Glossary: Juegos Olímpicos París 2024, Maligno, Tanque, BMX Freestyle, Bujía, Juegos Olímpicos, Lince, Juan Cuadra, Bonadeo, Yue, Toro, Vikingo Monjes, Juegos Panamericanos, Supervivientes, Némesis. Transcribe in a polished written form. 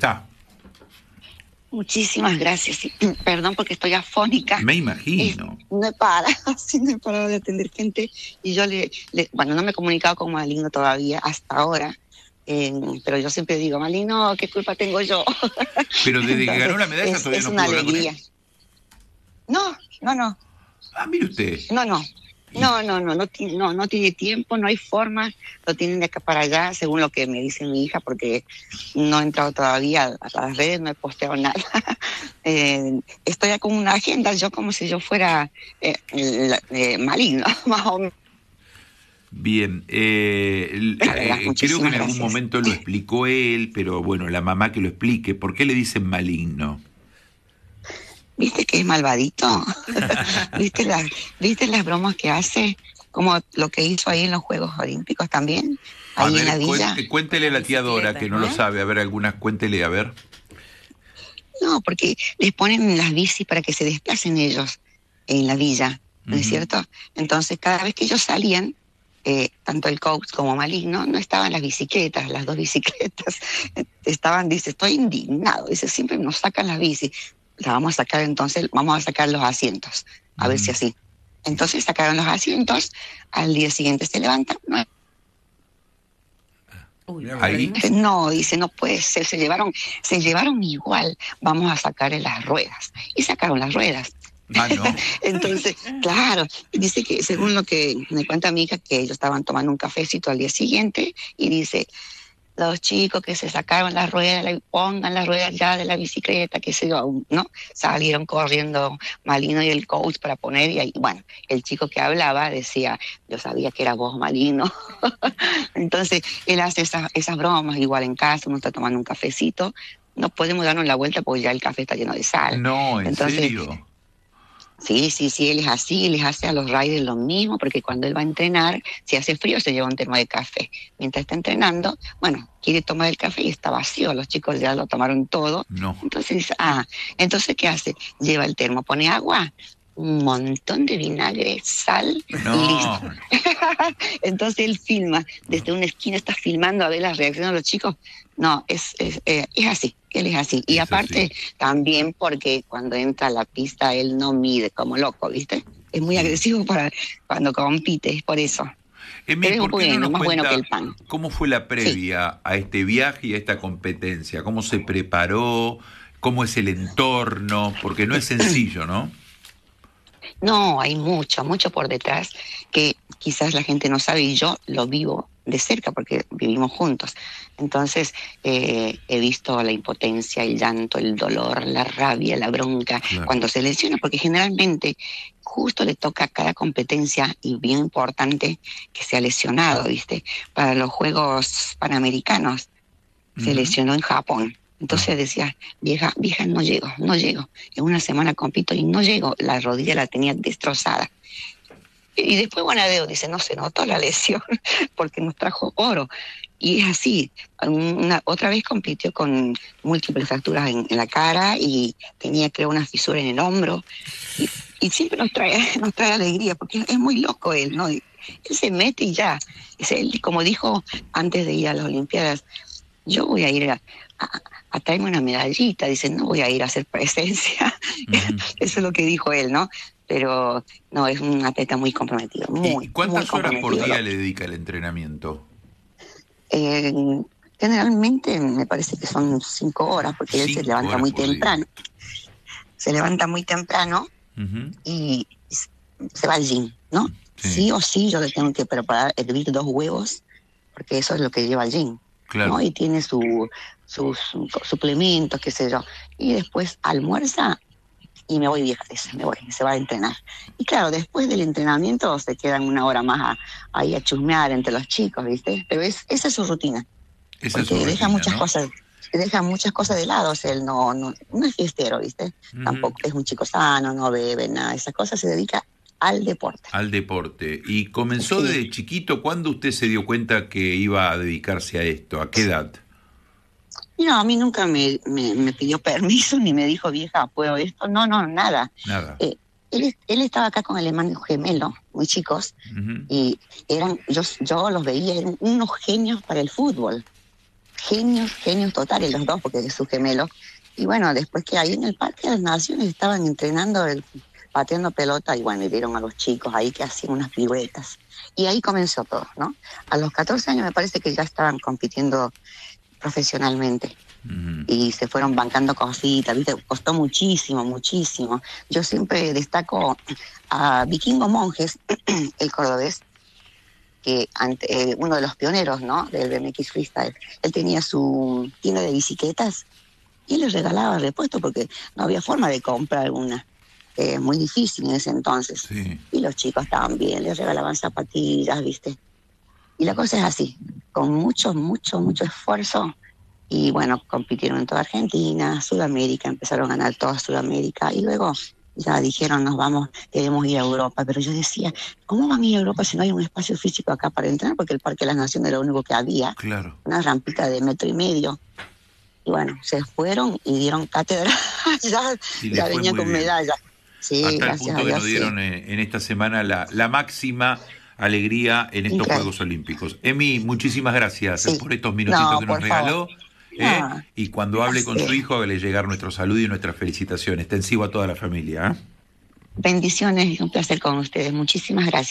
está. Muchísimas gracias. Perdón porque estoy afónica. Me imagino. No he parado de atender gente. Y yo bueno, no me he comunicado con Maligno todavía hasta ahora. Pero yo siempre digo, Maligno, ¿qué culpa tengo yo? Pero desde que ganó la medalla todavía no pudo hablar con él. No. Ah, mire usted. No tiene tiempo, no hay forma, lo tienen de acá para allá, según lo que me dice mi hija, porque no he entrado todavía a las redes, no he posteado nada. Estoy con una agenda, yo como si yo fuera Maligno, más o menos. Bien, creo que en algún momento lo explicó él, pero bueno, la mamá que lo explique. ¿Por qué le dicen Maligno? ¿Viste que es malvadito? ¿Viste las bromas que hace? Como lo que hizo ahí en los Juegos Olímpicos también. Ahí a ver, en la villa. Cuéntele a la tía Dora, que no lo sabe. A ver, cuéntele, a ver. No, porque les ponen las bicis para que se desplacen ellos en la villa, ¿no es cierto? Entonces, cada vez que ellos salían, tanto el coach como Maligno, no estaban las bicicletas, las dos bicicletas. Estaban, dice, estoy indignado. Dice, siempre nos sacan las bicis. La vamos a sacar entonces, vamos a sacar los asientos, a ver si así. Entonces sacaron los asientos, al día siguiente se levantan. No, dice, no puede ser, se llevaron igual, vamos a sacar las ruedas. Y sacaron las ruedas. Ah, no. Entonces, claro, dice que según lo que me cuenta mi hija, que ellos estaban tomando un cafecito al día siguiente, y dice... los chicos que se sacaron las ruedas, pongan las ruedas ya de la bicicleta, qué sé yo, ¿no? Salieron corriendo Maligno y el coach para poner, y ahí, bueno, el chico que hablaba decía, yo sabía que era vos, Maligno. Entonces, él hace esas bromas, igual en casa, uno está tomando un cafecito, no podemos darnos la vuelta porque ya el café está lleno de sal. No, ¿en serio? Sí, él es así, les hace a los riders lo mismo, porque cuando él va a entrenar, si hace frío se lleva un termo de café. Mientras está entrenando, bueno, quiere tomar el café y está vacío, los chicos ya lo tomaron todo. No. Entonces dice, entonces ¿qué hace? Lleva el termo, pone agua, un montón de vinagre, sal, no. Y listo. Entonces él filma, desde una esquina está filmando a ver las reacciones de los chicos. No, es así, él es así. Y aparte, también porque cuando entra a la pista, él no mide como loco, ¿viste? Es muy agresivo para cuando compite, es por eso. Pero es más bueno que el pan. ¿Cómo fue la previa a este viaje y a esta competencia? ¿Cómo se preparó? ¿Cómo es el entorno? Porque no es sencillo, ¿no? No, hay mucho por detrás que quizás la gente no sabe, y yo lo vivo de cerca porque vivimos juntos. Entonces he visto la impotencia, el llanto, el dolor, la rabia, la bronca, claro, cuando se lesiona, porque generalmente justo le toca cada competencia, y bien importante que sea lesionado, ¿viste? Para los Juegos Panamericanos se lesionó en Japón. Entonces decía, vieja, no llego. En una semana compito y no llego. La rodilla la tenía destrozada. Y después Bonadeo dice, no se notó la lesión porque nos trajo oro. Y es así. Otra vez compitió con múltiples fracturas en la cara, y tenía, creo, una fisura en el hombro. Y siempre nos trae alegría, porque es muy loco él, ¿no? Él se mete y ya. Es él, como dijo antes de ir a las Olimpiadas, yo voy a ir a traerme una medallita, dice, no voy a ir a hacer presencia. Eso es lo que dijo él, ¿no? Pero no, es un atleta muy comprometido. ¿Cuántas horas por día le dedica el entrenamiento? Generalmente me parece que son 5 horas, porque él se levanta muy temprano. Y se va al gym, ¿no? Sí o sí, yo le tengo que preparar, hervir 2 huevos, porque eso es lo que lleva al gym. Claro. ¿No? Y tiene sus suplementos, qué sé yo. Y después almuerza y me voy, se va a entrenar. Y claro, después del entrenamiento se quedan 1 hora más ahí a chusmear entre los chicos, ¿viste? Pero esa es su rutina. Deja muchas cosas de lado, o sea, él no es fiestero, ¿viste? Tampoco es un chico sano, no bebe, nada. Esas cosas, se dedica al deporte. Al deporte. ¿Y comenzó desde chiquito? ¿Cuándo usted se dio cuenta que iba a dedicarse a esto? ¿A qué edad? No, a mí nunca me pidió permiso, ni me dijo, vieja, ¿puedo esto? No, nada. Él estaba acá con el hermano gemelo, muy chicos, y eran, yo los veía, eran unos genios para el fútbol. genios totales los dos, porque sus gemelos. Y bueno, después que ahí en el Parque de las Naciones estaban entrenando, pateando pelota, y bueno, y vieron a los chicos ahí que hacían unas piruetas. Y ahí comenzó todo, ¿no? A los 14 años me parece que ya estaban compitiendo profesionalmente. Uh-huh. Y se fueron bancando cositas, ¿viste? Costó muchísimo. Yo siempre destaco a Vikingo Monjes, el cordobés, que uno de los pioneros, ¿no?, del BMX Freestyle. Él tenía su tienda de bicicletas y le regalaba repuestos porque no había forma de comprar una. Muy difícil en ese entonces. Sí. Y los chicos también, les regalaban zapatillas, ¿viste? Y la cosa es así, con mucho esfuerzo. Y bueno, compitieron en toda Argentina, Sudamérica, empezaron a ganar toda Sudamérica. Y luego ya dijeron, nos vamos, queremos ir a Europa. Pero yo decía, ¿cómo van a ir a Europa si no hay un espacio físico acá para entrenar? Porque el Parque de las Naciones era lo único que había. Claro. Una rampita de 1,5 metros. Y bueno, se fueron y dieron cátedra. ya venía con medallas. Sí, hasta el punto que nos dieron en esta semana la máxima alegría en estos Juegos Olímpicos. Emi, muchísimas gracias por estos minutitos que nos regaló. Y cuando hable con su hijo, le llegar nuestro saludo y nuestras felicitaciones. Extensivo a toda la familia. Bendiciones, un placer con ustedes. Muchísimas gracias.